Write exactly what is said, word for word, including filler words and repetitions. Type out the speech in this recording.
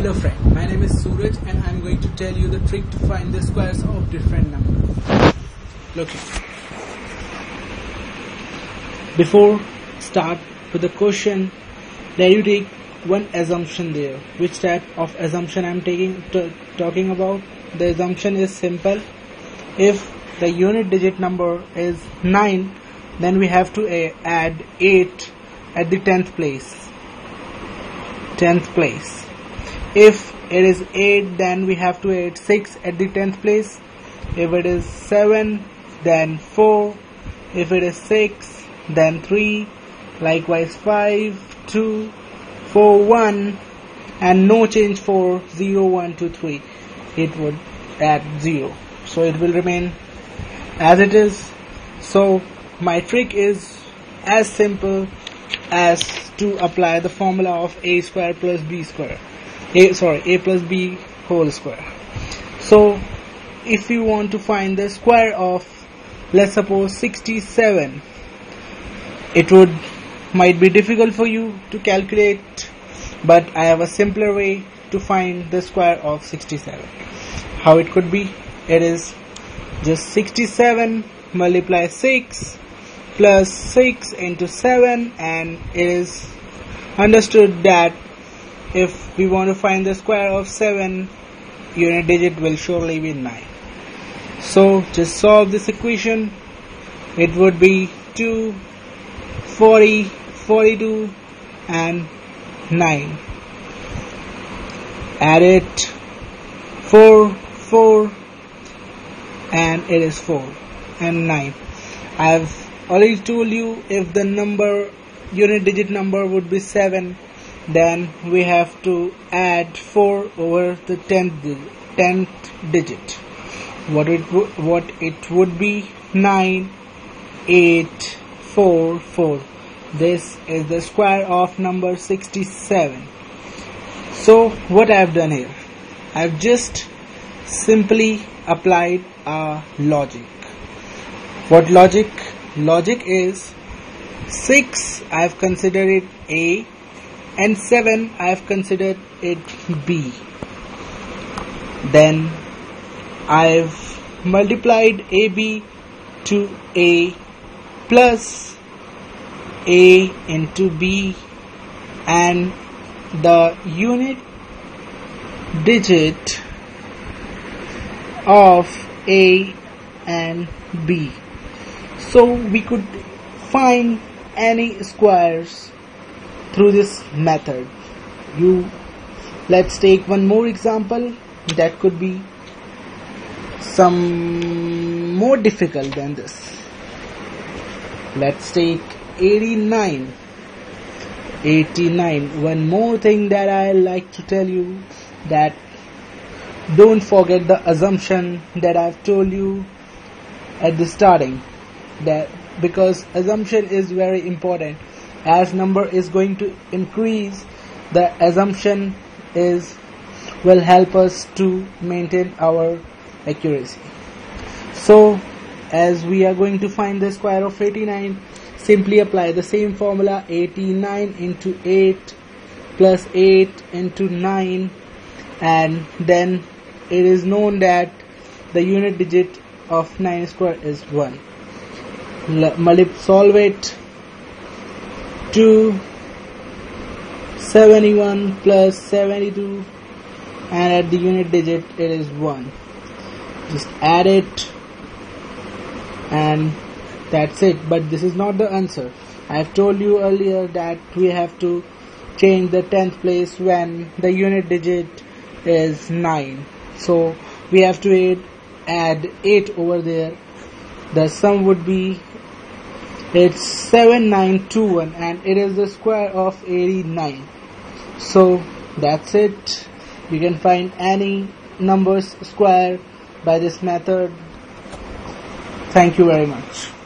Hello friend, my name is Suraj and I am going to tell you the trick to find the squares of different numbers. Look here. Before start with the question, there you take one assumption there. Which type of assumption I am taking talking about? The assumption is simple. If the unit digit number is nine, then we have to add eight at the tenth place. tenth place. If it is eight, then we have to add six at the tenth place. If it is seven, then four. If it is six, then three. Likewise five, two, four, one, and no change for zero, one, two, three. It would add zero. So it will remain as it is. So my trick is as simple as to apply the formula of a square plus b square. A, sorry, a plus b whole square. So if you want to find the square of, let's suppose, sixty-seven, it would might be difficult for you to calculate, but I have a simpler way to find the square of sixty-seven. How it could be? It is just sixty-seven multiply six plus six into seven, and it is understood that if we want to find the square of seven, unit digit will surely be nine. So just solve this equation. It would be two, forty, forty-two and nine. Add it, four, four, and it is four and nine. I have already told you, if the number unit digit number would be seven, then we have to add four over the tenth digit. What it what it would be? nine, eight, four, four. This is the square of number sixty-seven. So what I have done here, I have just simply applied a logic. What logic? Logic is six. I have considered it A. And seven, I have considered it B. Then I have multiplied A B to A plus A into B, and the unit digit of A and B. So we could find any squares through this method. You let's take one more example that could be some more difficult than this. Let's take eighty-nine. eighty-nine. One more thing that I like to tell you, that don't forget the assumption that I've told you at the starting, that because assumption is very important. As number is going to increase, the assumption is will help us to maintain our accuracy. So as we are going to find the square of eighty-nine, simply apply the same formula. Eighty-nine into eight plus eight into nine, and then it is known that the unit digit of nine square is one. Solve it. Two seventy-one plus seventy-two, and at the unit digit it is one. Just add it, and that's it. But this is not the answer. I have told you earlier that we have to change the tenth place when the unit digit is nine. So we have to add, add eight over there. The sum would be, it's seven nine two one, and it is the square of eighty-nine. So that's it. You can find any numbers square by this method. Thank you very much.